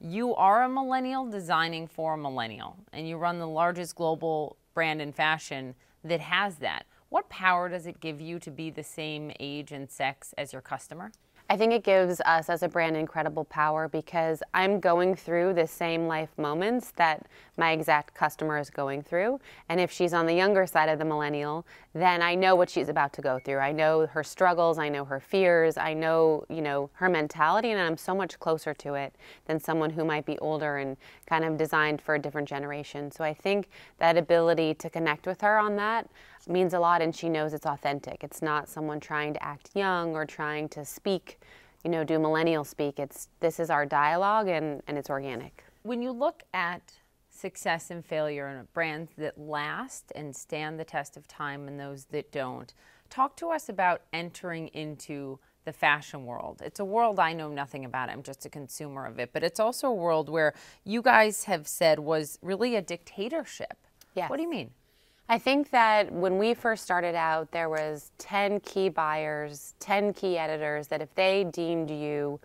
you are a millennial designing for a millennial, and you run the largest global brand in fashion that has that. What power does it give you to be the same age and sex as your customer? I think it gives us as a brand incredible power, because I'm going through the same life moments that my exact customer is going through. And if she's on the younger side of the millennial, then I know what she's about to go through. I know her struggles, I know her fears, I know, her mentality, and I'm so much closer to it than someone who might be older and kind of designed for a different generation. So I think that ability to connect with her on that means a lot, and she knows it's authentic. It's not someone trying to act young or trying to speak, do millennial speak. This is our dialogue, and it's organic. When you look at success and failure in brands that last and stand the test of time and those that don't, talk to us about entering into the fashion world. It's a world I know nothing about. I'm just a consumer of it, but it's also a world where you guys have said was really a dictatorship. Yes. What do you mean? I think that when we first started out, there was 10 key buyers, 10 key editors, that if they deemed you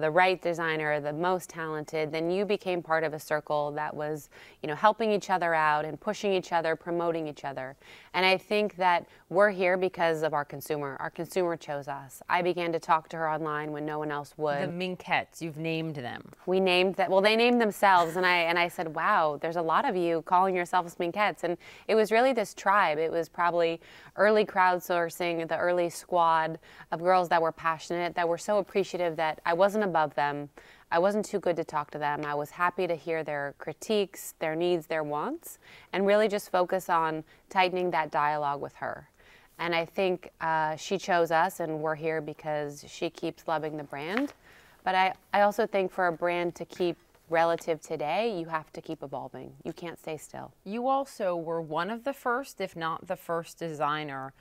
the right designer, the most talented, then you became part of a circle that was, helping each other out and pushing each other, promoting each other. And I think that we're here because of our consumer. Our consumer chose us. I began to talk to her online when no one else would. The Minkettes, you've named them. We named that. Well, they named themselves, and I said, wow, there's a lot of you calling yourselves Minkettes. And it was really this tribe. It was probably early crowdsourcing, the early squad of girls that were passionate, that were so appreciative that I wasn't above them. I wasn't too good to talk to them. I was happy to hear their critiques, their needs, their wants, and really just focus on tightening that dialogue with her. And I think she chose us, and we're here because she keeps loving the brand. But I also think for a brand to keep relative today, you have to keep evolving. You can't stay still. You also were one of the first, if not the first designer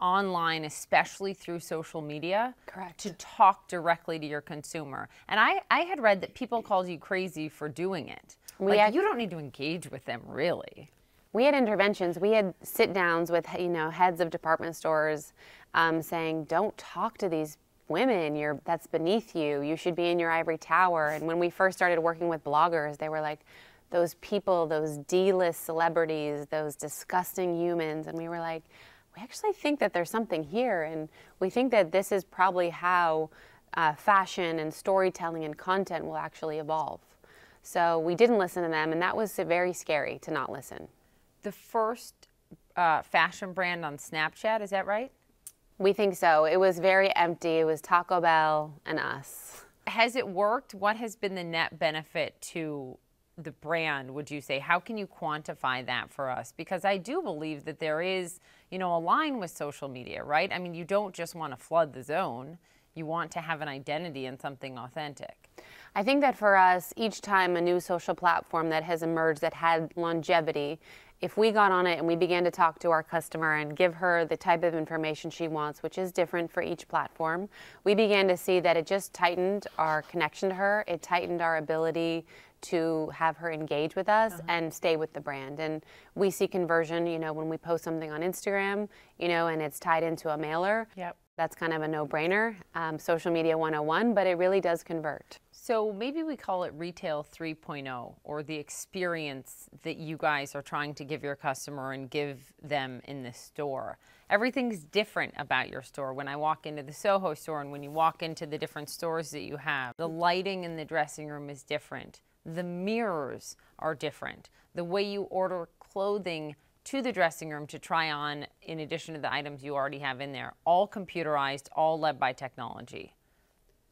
online, especially through social media, correct, to talk directly to your consumer. And I had read that people called you crazy for doing it. You don't need to engage with them, really. We had interventions. We had sit-downs with heads of department stores saying, don't talk to these women, that's beneath you. You should be in your ivory tower. And when we first started working with bloggers, they were like, those people, those D-list celebrities, those disgusting humans. And we were like, we actually think that there's something here, and we think that this is probably how fashion and storytelling and content will actually evolve. So we didn't listen to them, and that was very scary to not listen. The first fashion brand on Snapchat, is that right? We think so. It was very empty. It was Taco Bell and us. Has it worked? What has been the net benefit to the brand, would you say? How can you quantify that for us? Because I do believe that there is, a line with social media, right? I mean, you don't just want to flood the zone. You want to have an identity and something authentic. I think that for us, each time a new social platform that has emerged that had longevity, if we got on it and we began to talk to our customer and give her the type of information she wants, which is different for each platform, we began to see that it just tightened our connection to her. It tightened our ability to have her engage with us and stay with the brand. And we see conversion, when we post something on Instagram, and it's tied into a mailer. Yep. That's kind of a no-brainer, social media 101, but it really does convert. So maybe we call it retail 3.0, or the experience that you guys are trying to give your customer and give them in the store. Everything's different about your store. When I walk into the SoHo store and when you walk into the different stores that you have, the lighting in the dressing room is different. The mirrors are different. The way you order clothing to the dressing room to try on, in addition to the items you already have in there, all computerized, all led by technology.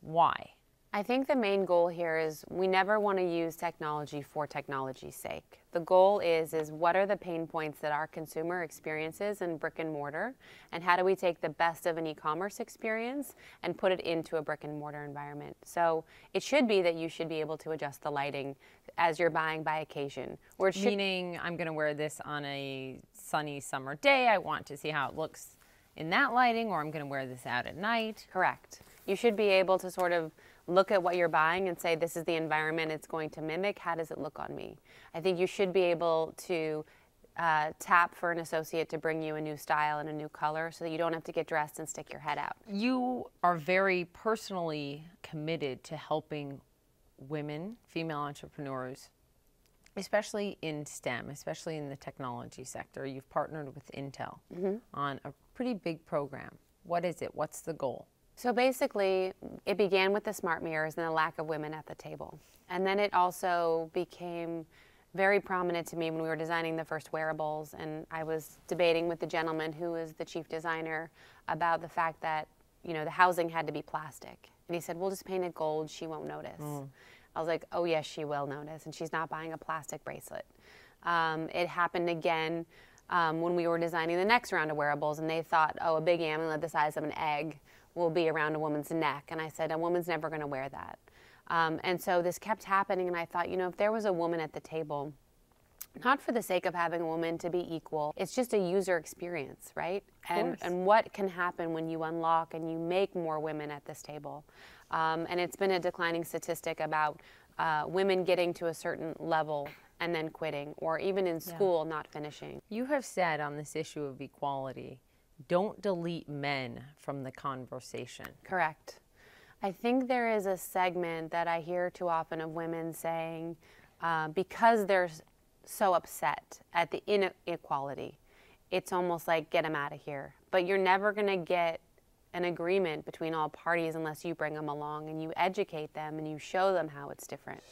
Why? I think the main goal here is we never want to use technology for technology's sake. The goal is what are the pain points that our consumer experiences in brick and mortar, and how do we take the best of an e-commerce experience and put it into a brick and mortar environment. So it should be that you should be able to adjust the lighting as you're buying by occasion. Or meaning, I'm going to wear this on a sunny summer day, I want to see how it looks in that lighting, or I'm going to wear this out at night. Correct. You should be able to sort of look at what you're buying and say, this is the environment it's going to mimic. How does it look on me? I think you should be able to tap for an associate to bring you a new style and a new color, so that you don't have to get dressed and stick your head out. You are very personally committed to helping women, female entrepreneurs, especially in STEM, especially in the technology sector. You've partnered with Intel on a pretty big program. What is it? What's the goal? So basically, it began with the smart mirrors and the lack of women at the table. And then it also became very prominent to me when we were designing the first wearables, and I was debating with the gentleman who was the chief designer about the fact that, you know, the housing had to be plastic. And he said, we'll just paint it gold, she won't notice. I was like, oh yes, she will notice, and she's not buying a plastic bracelet. It happened again when we were designing the next round of wearables, and they thought, oh, a big amulet the size of an egg will be around a woman's neck. And I said, a woman's never going to wear that. And so this kept happening, and I thought, you know, if there was a woman at the table, not for the sake of having a woman to be equal, it's just a user experience, right? And what can happen when you unlock and you make more women at this table? And it's been a declining statistic about women getting to a certain level and then quitting, or even in school not finishing. You have said on this issue of equality, don't delete men from the conversation. Correct. I think there is a segment that I hear too often of women saying, because they're so upset at the inequality, it's almost like, get them out of here. But you're never going to get an agreement between all parties unless you bring them along and you educate them and you show them how it's different.